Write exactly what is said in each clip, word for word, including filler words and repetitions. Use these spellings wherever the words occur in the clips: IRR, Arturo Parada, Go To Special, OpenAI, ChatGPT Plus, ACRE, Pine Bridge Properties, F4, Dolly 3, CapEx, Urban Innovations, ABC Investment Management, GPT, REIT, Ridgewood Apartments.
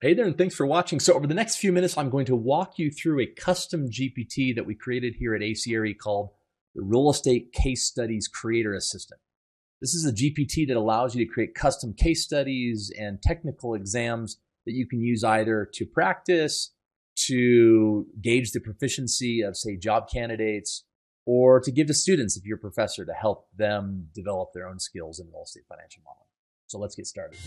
Hey there, and thanks for watching. So over the next few minutes, I'm going to walk you through a custom G P T that we created here at A C R E called the Real Estate Case Studies Creator Assistant. This is a G P T that allows you to create custom case studies and technical exams that you can use either to practice, to gauge the proficiency of, say, job candidates, or to give to students if you're a professor to help them develop their own skills in real estate financial modeling. So let's get started.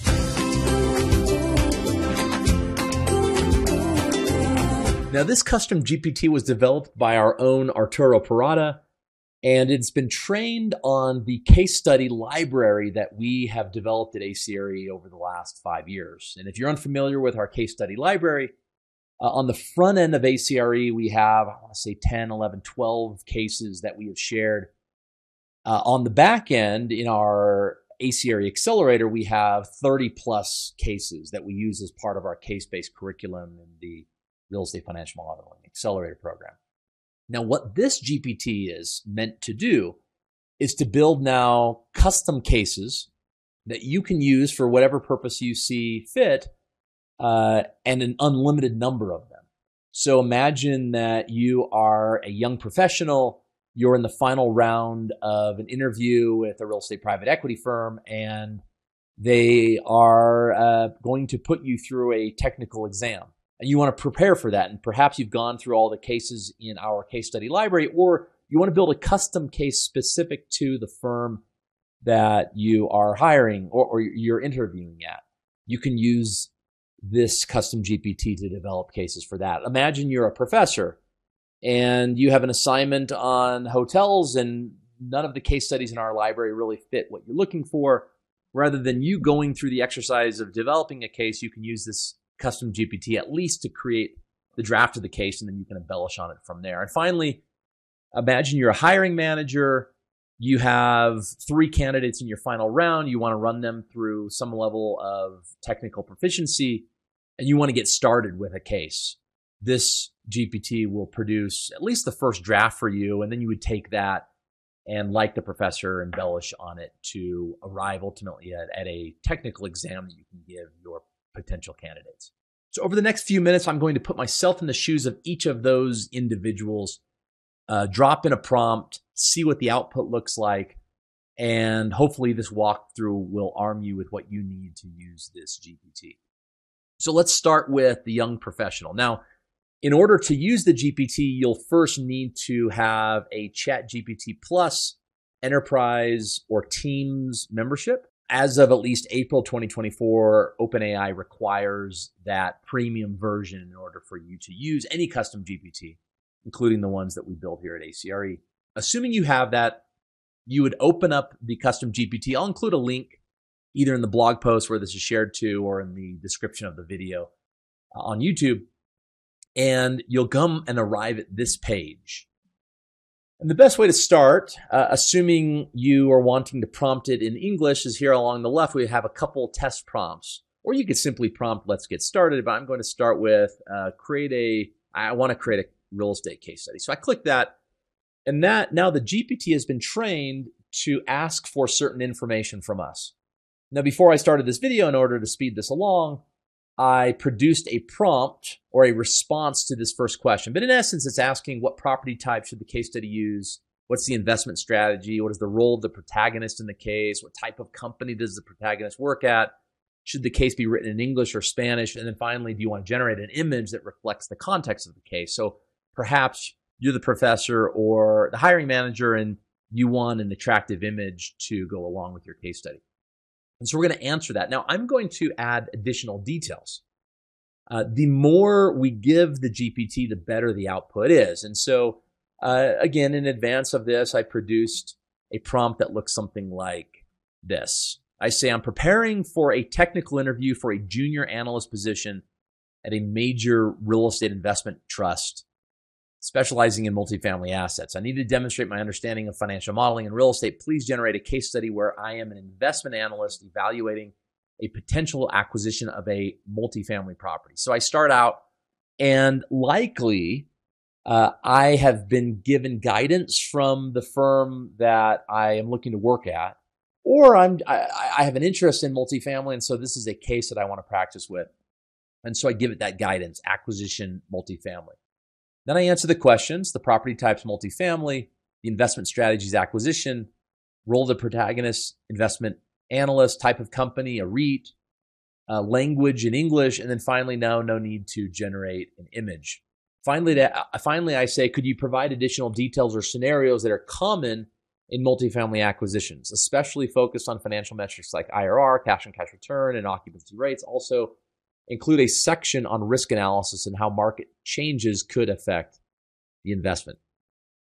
Now, this custom G P T was developed by our own Arturo Parada, and it's been trained on the case study library that we have developed at A C R E over the last five years. And if you're unfamiliar with our case study library, uh, on the front end of A C R E, we have, I want to say ten, eleven, twelve cases that we have shared. Uh, on the back end, in our A C R E Accelerator, we have thirty plus cases that we use as part of our case-based curriculum in the Real Estate Financial Modeling Accelerator program. Now, what this G P T is meant to do is to build now custom cases that you can use for whatever purpose you see fit, uh, and an unlimited number of them. So imagine that you are a young professional. You're in the final round of an interview with a real estate private equity firm, and they are uh, going to put you through a technical exam. And you want to prepare for that. And perhaps you've gone through all the cases in our case study library, or you want to build a custom case specific to the firm that you are hiring or, or you're interviewing at. You can use this custom G P T to develop cases for that. Imagine you're a professor and you have an assignment on hotels, and none of the case studies in our library really fit what you're looking for. Rather than you going through the exercise of developing a case, you can use this custom G P T at least to create the draft of the case, and then you can embellish on it from there. And finally, imagine you're a hiring manager. You have three candidates in your final round. You want to run them through some level of technical proficiency, and you want to get started with a case. This G P T will produce at least the first draft for you, and then you would take that and, like the professor, embellish on it to arrive ultimately at, at a technical exam that you can give your potential candidates. So over the next few minutes, I'm going to put myself in the shoes of each of those individuals, uh, drop in a prompt, see what the output looks like, and hopefully this walkthrough will arm you with what you need to use this G P T. So let's start with the young professional. Now, in order to use the G P T, you'll first need to have a ChatGPT Plus Enterprise or Teams membership. As of at least April twenty twenty-four, OpenAI requires that premium version in order for you to use any custom G P T, including the ones that we build here at A C R E. Assuming you have that, you would open up the custom G P T. I'll include a link either in the blog post where this is shared to or in the description of the video on YouTube. And you'll come and arrive at this page. And the best way to start, uh, assuming you are wanting to prompt it in English, is here along the left. We have a couple test prompts, or you could simply prompt, let's get started. But I'm going to start with uh, create a, I want to create a real estate case study. So I click that, and that now the G P T has been trained to ask for certain information from us. Now, before I started this video, in order to speed this along, I produced a prompt or a response to this first question. But in essence, it's asking what property type should the case study use? What's the investment strategy? What is the role of the protagonist in the case? What type of company does the protagonist work at? Should the case be written in English or Spanish? And then finally, do you want to generate an image that reflects the context of the case? So perhaps you're the professor or the hiring manager, and you want an attractive image to go along with your case study. And so we're going to answer that. Now, I'm going to add additional details. Uh, the more we give the G P T, the better the output is. And so, uh, again, in advance of this, I produced a prompt that looks something like this. I say, I'm preparing for a technical interview for a junior analyst position at a major real estate investment trust specializing in multifamily assets. I need to demonstrate my understanding of financial modeling and real estate. Please generate a case study where I am an investment analyst evaluating a potential acquisition of a multifamily property. So I start out, and likely uh, I have been given guidance from the firm that I am looking to work at, or I'm, I, I have an interest in multifamily, and so this is a case that I want to practice with. And so I give it that guidance, acquisition, multifamily. Then I answer the questions, the property types, multifamily, the investment strategies, acquisition, role of the protagonist, investment analyst, type of company, a REIT, uh, language in English, and then finally, now no need to generate an image. Finally, to, uh, finally, I say, could you provide additional details or scenarios that are common in multifamily acquisitions, especially focused on financial metrics like I R R, cash on cash return, and occupancy rates? Also, include a section on risk analysis and how market changes could affect the investment.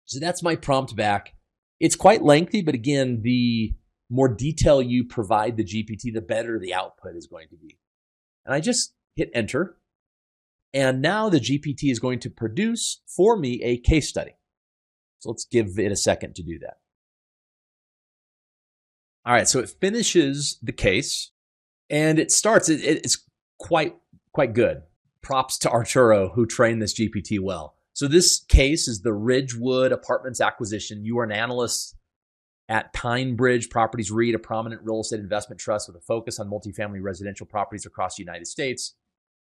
So that's my prompt back. It's quite lengthy, but again, the more detail you provide the G P T, the better the output is going to be. And I just hit enter. And now the G P T is going to produce for me a case study. So let's give it a second to do that. All right, so it finishes the case and it starts, it, it's quite, quite good. Props to Arturo who trained this G P T well. So this case is the Ridgewood Apartments acquisition. You are an analyst at Pine Bridge Properties REIT, a prominent real estate investment trust with a focus on multifamily residential properties across the United States.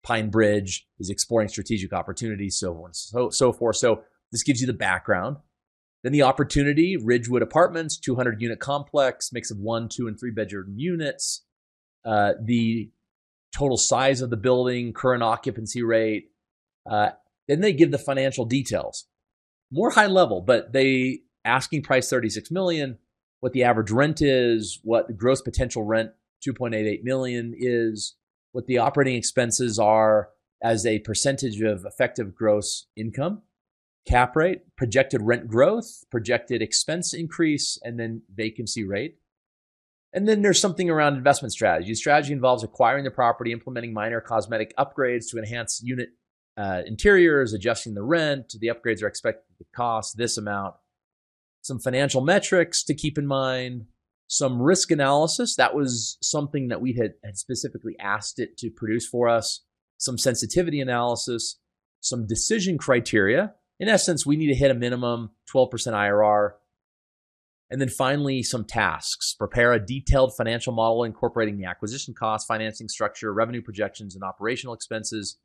Pine Bridge is exploring strategic opportunities, so on and so, so forth. So this gives you the background. Then the opportunity, Ridgewood Apartments, two hundred unit complex, mix of one, two, and three bedroom units. Uh, the total size of the building, current occupancy rate, uh, then they give the financial details, more high level, but they asking price thirty-six million dollars, what the average rent is, what the gross potential rent two point eight eight million dollars is, what the operating expenses are as a percentage of effective gross income, cap rate, projected rent growth, projected expense increase, and then vacancy rate. And then there's something around investment strategy. Strategy involves acquiring the property, implementing minor cosmetic upgrades to enhance unit Uh, interiors, adjusting the rent, the upgrades are expected to cost this amount, some financial metrics to keep in mind, some risk analysis. That was something that we had, had specifically asked it to produce for us, some sensitivity analysis, some decision criteria. In essence, we need to hit a minimum twelve percent I R R. And then finally, some tasks. Prepare a detailed financial model incorporating the acquisition costs, financing structure, revenue projections, and operational expenses.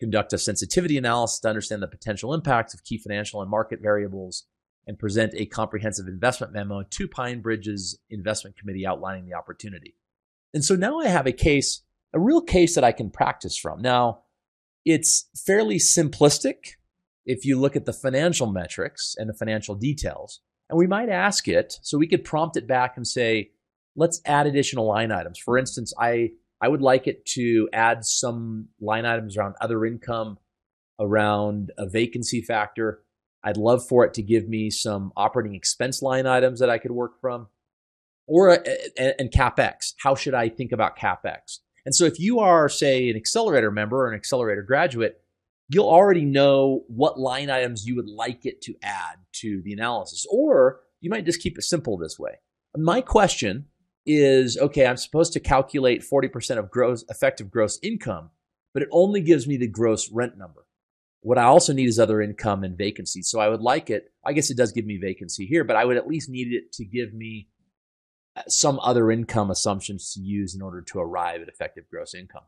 Conduct a sensitivity analysis to understand the potential impacts of key financial and market variables, and present a comprehensive investment memo to Pine Bridge's investment committee outlining the opportunity. And so now I have a case, a real case that I can practice from. Now, it's fairly simplistic if you look at the financial metrics and the financial details. And we might ask it, so we could prompt it back and say, let's add additional line items. For instance, I... I would like it to add some line items around other income, around a vacancy factor. I'd love for it to give me some operating expense line items that I could work from, or and CapEx. How should I think about CapEx? And so if you are, say, an accelerator member or an accelerator graduate, you'll already know what line items you would like it to add to the analysis, or you might just keep it simple this way. My question is, okay, I'm supposed to calculate forty percent of gross effective gross income, but it only gives me the gross rent number. What I also need is other income and vacancy. So I would like it, I guess it does give me vacancy here, but I would at least need it to give me some other income assumptions to use in order to arrive at effective gross income.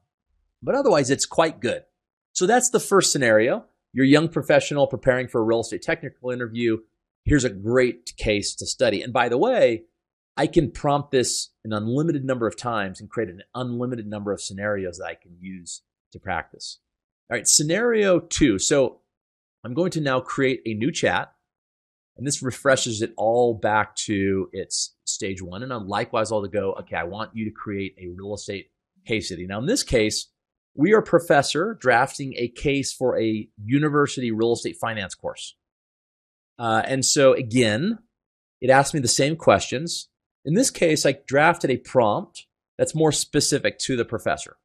But otherwise, it's quite good. So that's the first scenario. You're a young professional preparing for a real estate technical interview. Here's a great case to study. And by the way, I can prompt this an unlimited number of times and create an unlimited number of scenarios that I can use to practice. All right, scenario two. So I'm going to now create a new chat, and this refreshes it all back to its stage one. And I'm likewise all to go, okay, I want you to create a real estate case study. Now in this case, we are a professor drafting a case for a university real estate finance course. Uh, and so again, it asked me the same questions. In this case, I drafted a prompt that's more specific to the professor.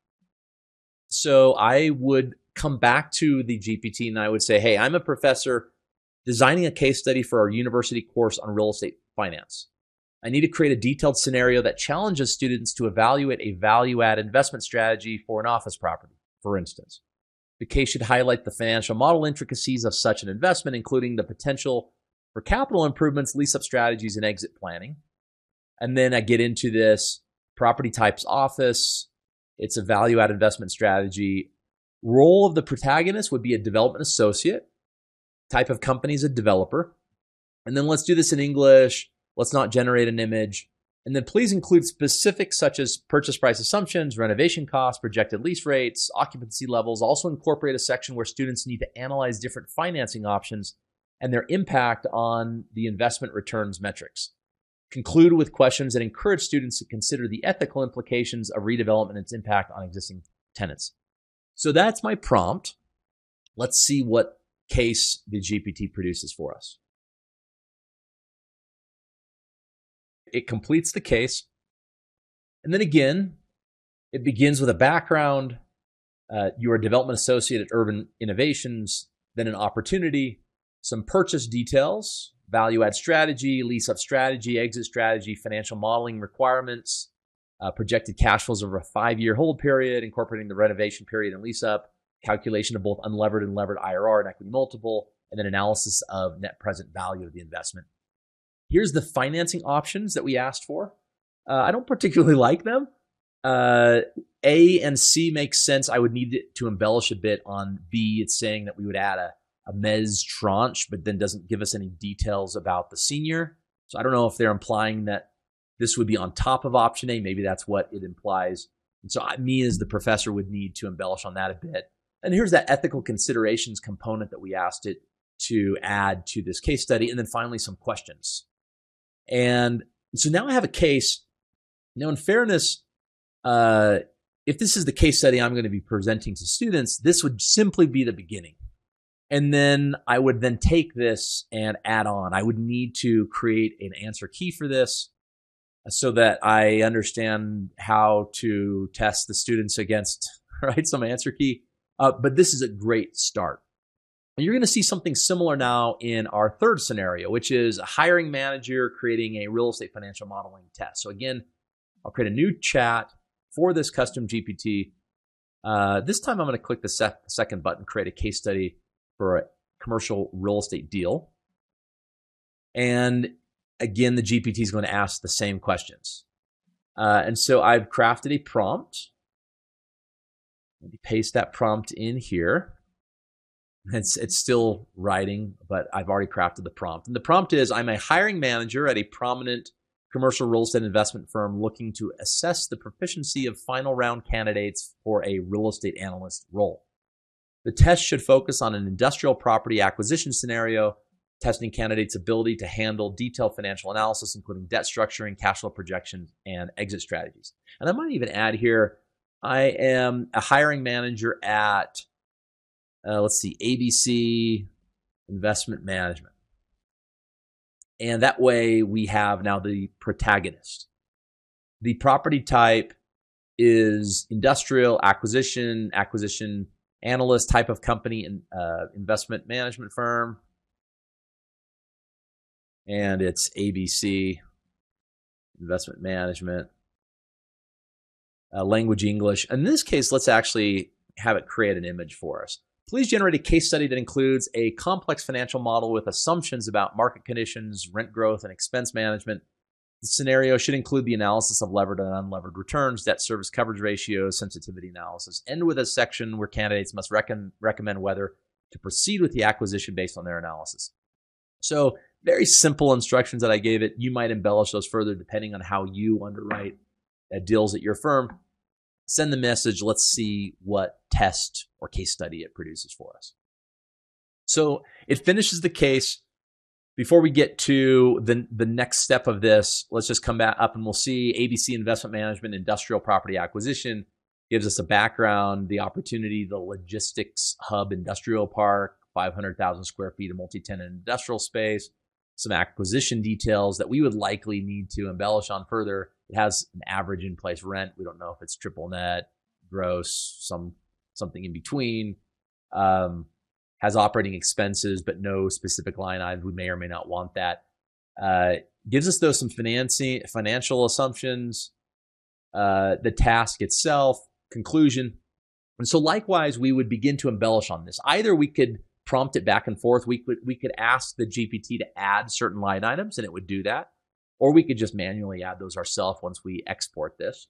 So I would come back to the G P T and I would say, hey, I'm a professor designing a case study for our university course on real estate finance. I need to create a detailed scenario that challenges students to evaluate a value-add investment strategy for an office property, for instance. The case should highlight the financial model intricacies of such an investment, including the potential for capital improvements, lease-up strategies, and exit planning. And then I get into this property types office. It's a value-add investment strategy. Role of the protagonist would be a development associate. Type of company is a developer. And then let's do this in English. Let's not generate an image. And then please include specifics such as purchase price assumptions, renovation costs, projected lease rates, occupancy levels. Also incorporate a section where students need to analyze different financing options and their impact on the investment returns metrics. Conclude with questions that encourage students to consider the ethical implications of redevelopment and its impact on existing tenants. So that's my prompt. Let's see what case the G P T produces for us. It completes the case. And then again, it begins with a background. Uh, you're a development associate at Urban Innovations, then an opportunity, some purchase details, value add strategy, lease up strategy, exit strategy, financial modeling requirements, uh, projected cash flows over a five-year hold period, incorporating the renovation period and lease up, calculation of both unlevered and levered I R R and equity multiple, and then analysis of net present value of the investment. Here's the financing options that we asked for. Uh, I don't particularly like them. Uh, A and C makes sense. I would need it to embellish a bit on B. It's saying that we would add a, a mezz tranche, but then doesn't give us any details about the senior. So I don't know if they're implying that this would be on top of option A. Maybe that's what it implies. And so I, me as the professor would need to embellish on that a bit. And here's that ethical considerations component that we asked it to add to this case study. And then finally, some questions. And so now I have a case. Now, in fairness, uh, if this is the case study I'm going to be presenting to students, this would simply be the beginning. And then I would then take this and add on. I would need to create an answer key for this so that I understand how to test the students against, right, some answer key. Uh, but this is a great start. And you're going to see something similar now in our third scenario, which is a hiring manager creating a real estate financial modeling test. So again, I'll create a new chat for this custom G P T. Uh, this time I'm going to click the sec second button, create a case study for a commercial real estate deal. And again, the G P T is going to ask the same questions. Uh, and so I've crafted a prompt. Let me paste that prompt in here. It's, it's still writing, but I've already crafted the prompt. And the prompt is, I'm a hiring manager at a prominent commercial real estate investment firm looking to assess the proficiency of final round candidates for a real estate analyst role. The test should focus on an industrial property acquisition scenario, testing candidates' ability to handle detailed financial analysis, including debt structuring, cash flow projections, and exit strategies. And I might even add here, I am a hiring manager at... Uh, let's see, A B C Investment Management. And that way we have now the protagonist. The property type is industrial acquisition, acquisition analyst, type of company, and uh, investment management firm. And it's A B C Investment Management, uh, language English. In this case, let's actually have it create an image for us. Please generate a case study that includes a complex financial model with assumptions about market conditions, rent growth, and expense management. The scenario should include the analysis of levered and unlevered returns, debt service coverage ratios, sensitivity analysis. End with a section where candidates must reckon, recommend whether to proceed with the acquisition based on their analysis. So very simple instructions that I gave it. You might embellish those further depending on how you underwrite uh, deals at your firm. Send the message. Let's see what test or case study it produces for us. So it finishes the case. Before we get to the, the next step of this, let's just come back up and we'll see A B C Investment Management, industrial property acquisition, gives us a background, the opportunity, the logistics hub, industrial park, five hundred thousand square feet of multi-tenant industrial space, some acquisition details that we would likely need to embellish on further. It has an average in-place rent. We don't know if it's triple net, gross, some something in between. Um, has operating expenses, but no specific line items. We may or may not want that. Uh, gives us, though, some financing, financial assumptions, uh, the task itself, conclusion. And so likewise, we would begin to embellish on this. Either we could prompt it back and forth. We could, we could ask the G P T to add certain line items, and it would do that. Or we could just manually add those ourselves once we export this.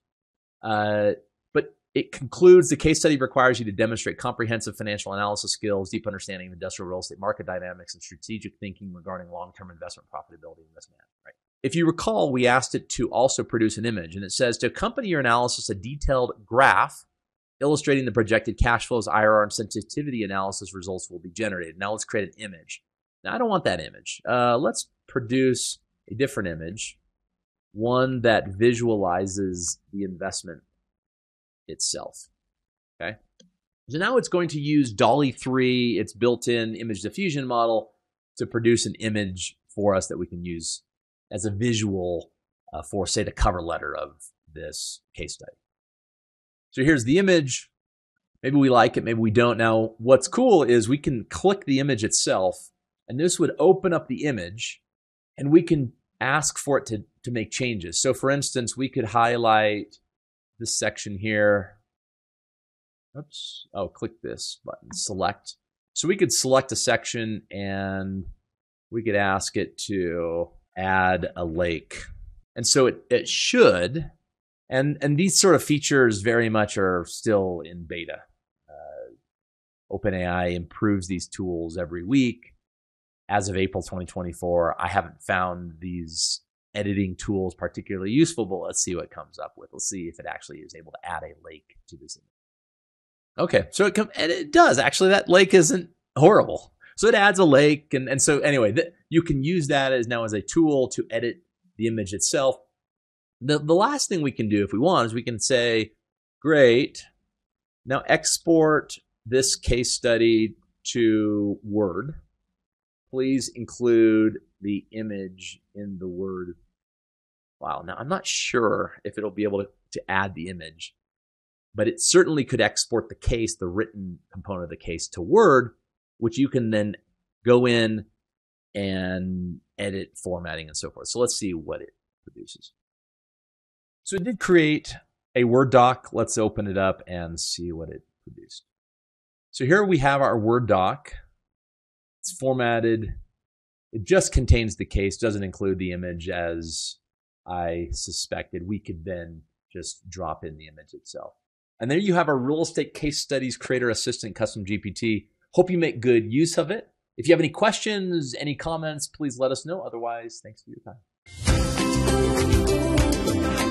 Uh, but It concludes, the case study requires you to demonstrate comprehensive financial analysis skills, deep understanding of industrial real estate market dynamics, and strategic thinking regarding long-term investment profitability and risk management. Right? If you recall, we asked it to also produce an image, and it says, to accompany your analysis, a detailed graph illustrating the projected cash flows, I R R, and sensitivity analysis results will be generated. Now let's create an image. Now, I don't want that image. Uh, let's produce a different image, one that visualizes the investment itself. Okay. So now it's going to use Dolly three, its built-in image diffusion model, to produce an image for us that we can use as a visual uh, for, say, the cover letter of this case study. So here's the image. Maybe we like it, maybe we don't. Now, what's cool is we can click the image itself, and this would open up the image, and we can ask for it to, to make changes. So for instance, we could highlight this section here. Oops. Oh, click this button, select. So we could select a section and we could ask it to add a lake. And so it, it should, and, and these sort of features very much are still in beta. Uh, OpenAI improves these tools every week. As of April twenty twenty-four, I haven't found these editing tools particularly useful, but let's see what comes up with. Let's see if it actually is able to add a lake to this image. Okay, so it, com and it does. Actually, that lake isn't horrible. So it adds a lake. And, and so anyway, th you can use that as now as a tool to edit the image itself. The, the last thing we can do if we want is we can say, great, now export this case study to Word. Please include the image in the Word. Wow, now I'm not sure if it'll be able to, to add the image, but it certainly could export the case, the written component of the case, to Word, which you can then go in and edit formatting and so forth. So let's see what it produces. So it did create a Word doc. Let's open it up and see what it produced. So here we have our Word doc. It's formatted. It just contains the case, doesn't include the image as I suspected. We could then just drop in the image itself. And there you have our real estate case studies creator assistant custom G P T. Hope you make good use of it. If you have any questions, any comments, please let us know. Otherwise, thanks for your time.